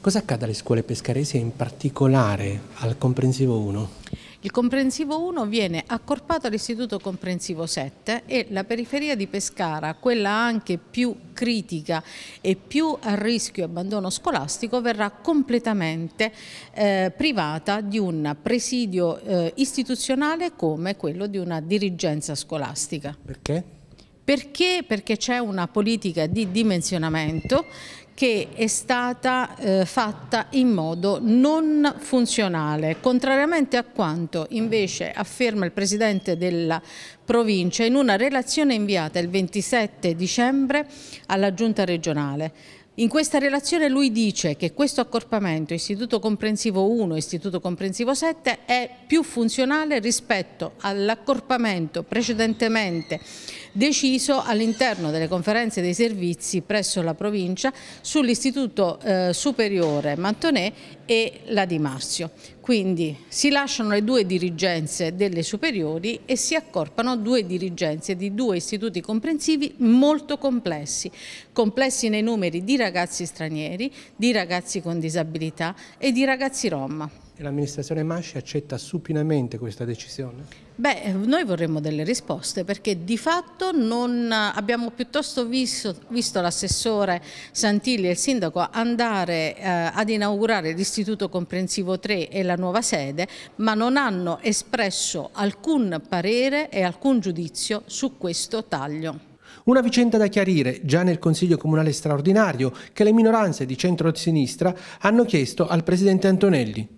Cosa accade alle scuole pescaresi e in particolare al Comprensivo 1? Il Comprensivo 1 viene accorpato all'Istituto Comprensivo 7 e la periferia di Pescara, quella anche più critica e più a rischio abbandono scolastico, verrà completamente privata di un presidio istituzionale come quello di una dirigenza scolastica. Perché? Perché c'è una politica di dimensionamento che è stata fatta in modo non funzionale, contrariamente a quanto invece afferma il Presidente della Provincia in una relazione inviata il 27 dicembre alla Giunta regionale. In questa relazione lui dice che questo accorpamento Istituto Comprensivo 1 e Istituto Comprensivo 7 è più funzionale rispetto all'accorpamento precedentemente deciso all'interno delle conferenze dei servizi presso la provincia sull'Istituto Superiore Mantonè e la Di Marzio. Quindi si lasciano le due dirigenze delle superiori e si accorpano due dirigenze di due istituti comprensivi molto complessi, complessi nei numeri di ragazzi stranieri, di ragazzi con disabilità e di ragazzi Rom. L'amministrazione Masci accetta supinamente questa decisione? Beh, noi vorremmo delle risposte perché di fatto non abbiamo piuttosto visto l'assessore Santilli e il sindaco andare ad inaugurare l'Istituto Comprensivo 3 e la nuova sede, ma non hanno espresso alcun parere e alcun giudizio su questo taglio. Una vicenda da chiarire già nel Consiglio Comunale straordinario che le minoranze di centro-sinistra hanno chiesto al presidente Antonelli.